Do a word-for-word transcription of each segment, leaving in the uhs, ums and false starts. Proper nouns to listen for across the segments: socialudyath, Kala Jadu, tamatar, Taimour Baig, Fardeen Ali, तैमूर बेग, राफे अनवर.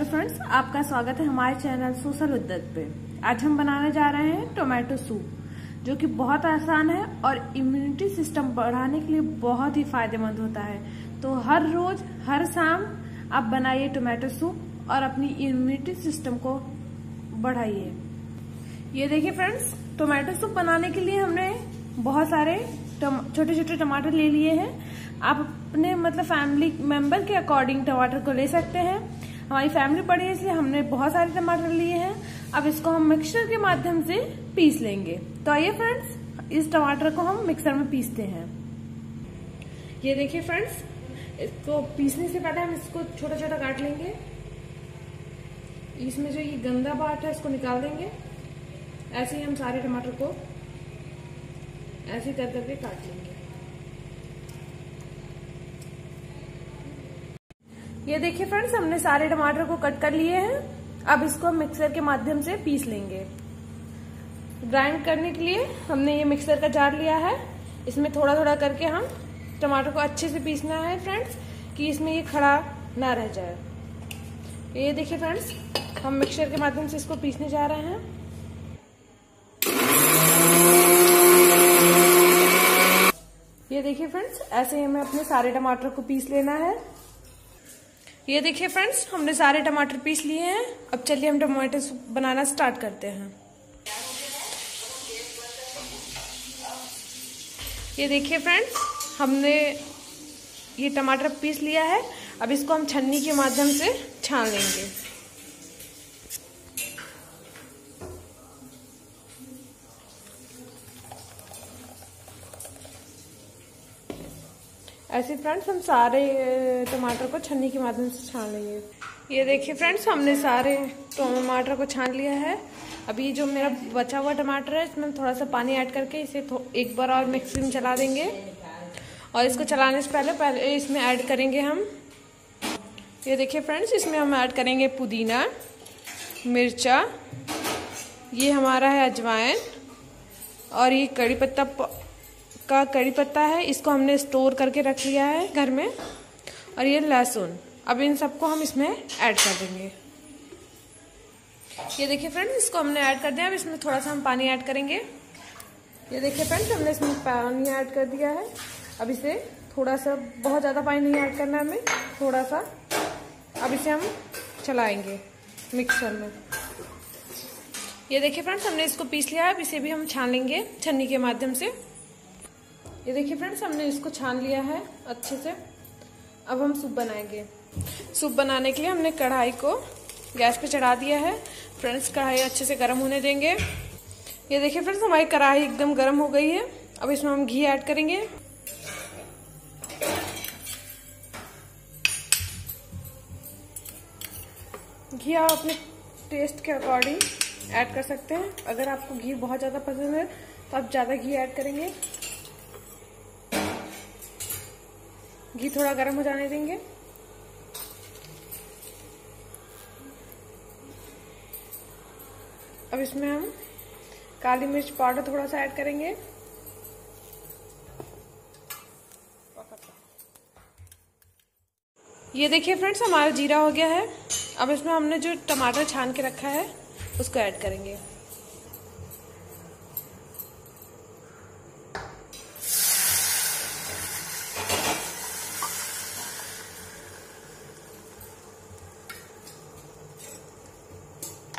Hello friends, आपका स्वागत है हमारे चैनल सोशल उद्यत पे। आज हम बनाने जा रहे हैं टोमेटो सूप, जो कि बहुत आसान है और इम्यूनिटी सिस्टम बढ़ाने के लिए बहुत ही फायदेमंद होता है। तो हर रोज हर शाम आप बनाइए टोमेटो सूप और अपनी इम्यूनिटी सिस्टम को बढ़ाइए। ये देखिए फ्रेंड्स, टोमेटो सूप बनाने के लिए हमने बहुत सारे छोटे छोटे टमाटर ले लिए हैं। आप अपने मतलब फैमिली मेंबर के अकॉर्डिंग टमाटर को ले सकते हैं। हमारी फैमिली बड़ी है इसलिए हमने बहुत सारे टमाटर लिए हैं। अब इसको हम मिक्सर के माध्यम से पीस लेंगे। तो आइए फ्रेंड्स, इस टमाटर को हम मिक्सर में पीसते हैं। ये देखिए फ्रेंड्स, इसको पीसने से पहले हम इसको छोटा छोटा काट लेंगे। इसमें जो ये गंदा पार्ट है इसको निकाल देंगे। ऐसे ही हम सारे टमाटर को ऐसे कर करके काट लेंगे। ये देखिए फ्रेंड्स, हमने सारे टमाटर को कट कर लिए हैं। अब इसको मिक्सर के माध्यम से पीस लेंगे। ग्राइंड करने के लिए हमने ये मिक्सर का जार लिया है। इसमें थोड़ा थोड़ा करके हम टमाटर को अच्छे से पीसना है फ्रेंड्स, कि इसमें ये खड़ा ना रह जाए। ये देखिए फ्रेंड्स, हम मिक्सर के माध्यम से इसको पीसने जा रहे हैं। ये देखिए फ्रेंड्स, ऐसे ही हमें अपने सारे टमाटर को पीस लेना है। ये देखिए फ्रेंड्स, हमने सारे टमाटर पीस लिए हैं। अब चलिए हम टमाटर सूप बनाना स्टार्ट करते हैं। ये देखिए फ्रेंड्स, हमने ये टमाटर पीस लिया है। अब इसको हम छन्नी के माध्यम से छान लेंगे। ऐसे फ्रेंड्स हम सारे टमाटर को छन्नी के माध्यम से छान लेंगे। ये देखिए फ्रेंड्स, हमने सारे टमाटर को छान लिया है। अभी जो मेरा बचा हुआ टमाटर है इसमें थोड़ा सा पानी ऐड करके इसे एक बार और मिक्सी में चला देंगे। और इसको चलाने से पहले पहले इसमें ऐड करेंगे हम, ये देखिए फ्रेंड्स, इसमें हम ऐड करेंगे पुदीना, मिर्चा, ये हमारा है अजवाइन, और ये कड़ी पत्ता का कड़ी पत्ता है। इसको हमने स्टोर करके रख लिया है घर में। और ये लहसुन, अब इन सबको हम इसमें ऐड कर देंगे। ये देखिए फ्रेंड्स, इसको हमने ऐड कर दिया। अब इसमें थोड़ा सा हम पानी ऐड करेंगे। ये देखिए फ्रेंड्स, हमने इसमें पानी ऐड कर दिया है। अब इसे थोड़ा सा, बहुत ज़्यादा पानी नहीं ऐड करना हमें, थोड़ा सा। अब इसे हम चलाएंगे मिक्सर में। ये देखिए फ्रेंड्स, हमने इसको पीस लिया है। अब इसे भी हम छान लेंगे छन्नी के माध्यम से। ये देखिए फ्रेंड्स, हमने इसको छान लिया है अच्छे से। अब हम सूप बनाएंगे। सूप बनाने के लिए हमने कढ़ाई को गैस पे चढ़ा दिया है। फ्रेंड्स, कढ़ाई अच्छे से गर्म होने देंगे। ये देखिए फ्रेंड्स, हमारी कढ़ाई एकदम गर्म हो गई है। अब इसमें हम घी ऐड करेंगे। घी आप अपने टेस्ट के अकॉर्डिंग ऐड कर सकते हैं। अगर आपको घी बहुत ज़्यादा पसंद है तो आप ज़्यादा घी ऐड करेंगे। घी थोड़ा गर्म हो जाने देंगे। अब इसमें हम काली मिर्च पाउडर थोड़ा सा ऐड करेंगे। ये देखिए फ्रेंड्स, हमारा जीरा हो गया है। अब इसमें हमने जो टमाटर छान के रखा है उसको ऐड करेंगे।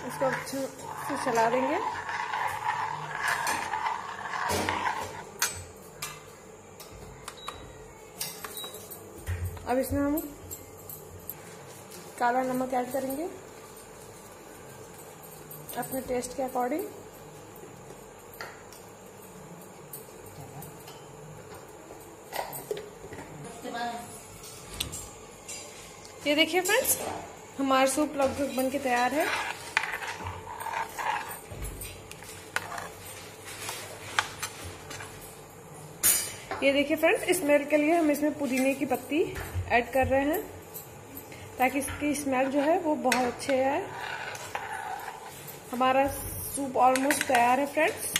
इसको अच्छे से चला देंगे। अब इसमें हम काला नमक ऐड करेंगे अपने टेस्ट के अकॉर्डिंग। ये देखिए फ्रेंड्स, हमारा सूप लगभग बनके तैयार है। ये देखिए फ्रेंड्स, स्मेल के लिए हम इसमें पुदीने की पत्ती ऐड कर रहे हैं, ताकि इसकी स्मेल जो है वो बहुत अच्छे आए। हमारा सूप ऑलमोस्ट तैयार है फ्रेंड्स।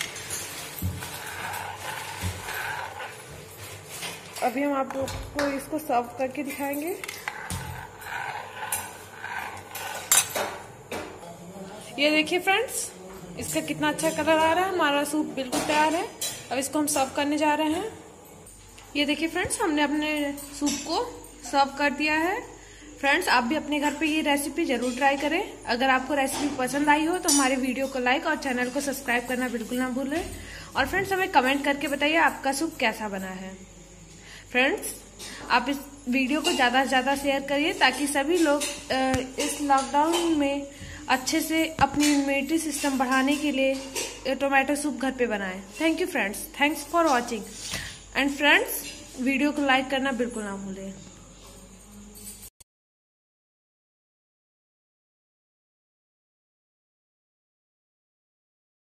अभी हम आप लोग को इसको सर्व करके दिखाएंगे। ये देखिए फ्रेंड्स, इसका कितना अच्छा कलर आ रहा है। हमारा सूप बिल्कुल तैयार है। अब इसको हम सर्व करने जा रहे हैं। ये देखिए फ्रेंड्स, हमने अपने सूप को सर्व कर दिया है। फ्रेंड्स, आप भी अपने घर पे ये रेसिपी जरूर ट्राई करें। अगर आपको रेसिपी पसंद आई हो तो हमारे वीडियो को लाइक और चैनल को सब्सक्राइब करना बिल्कुल ना भूलें। और फ्रेंड्स, हमें कमेंट करके बताइए आपका सूप कैसा बना है। फ्रेंड्स, आप इस वीडियो को ज़्यादा से ज़्यादा शेयर करिए ताकि सभी लोग इस लॉकडाउन में अच्छे से अपनी इम्यूनिटी सिस्टम बढ़ाने के लिए टोमेटो सूप घर पे बनाएं। Thank you friends, thanks for watching. And friends, video को लाइक करना बिल्कुल ना भूलें।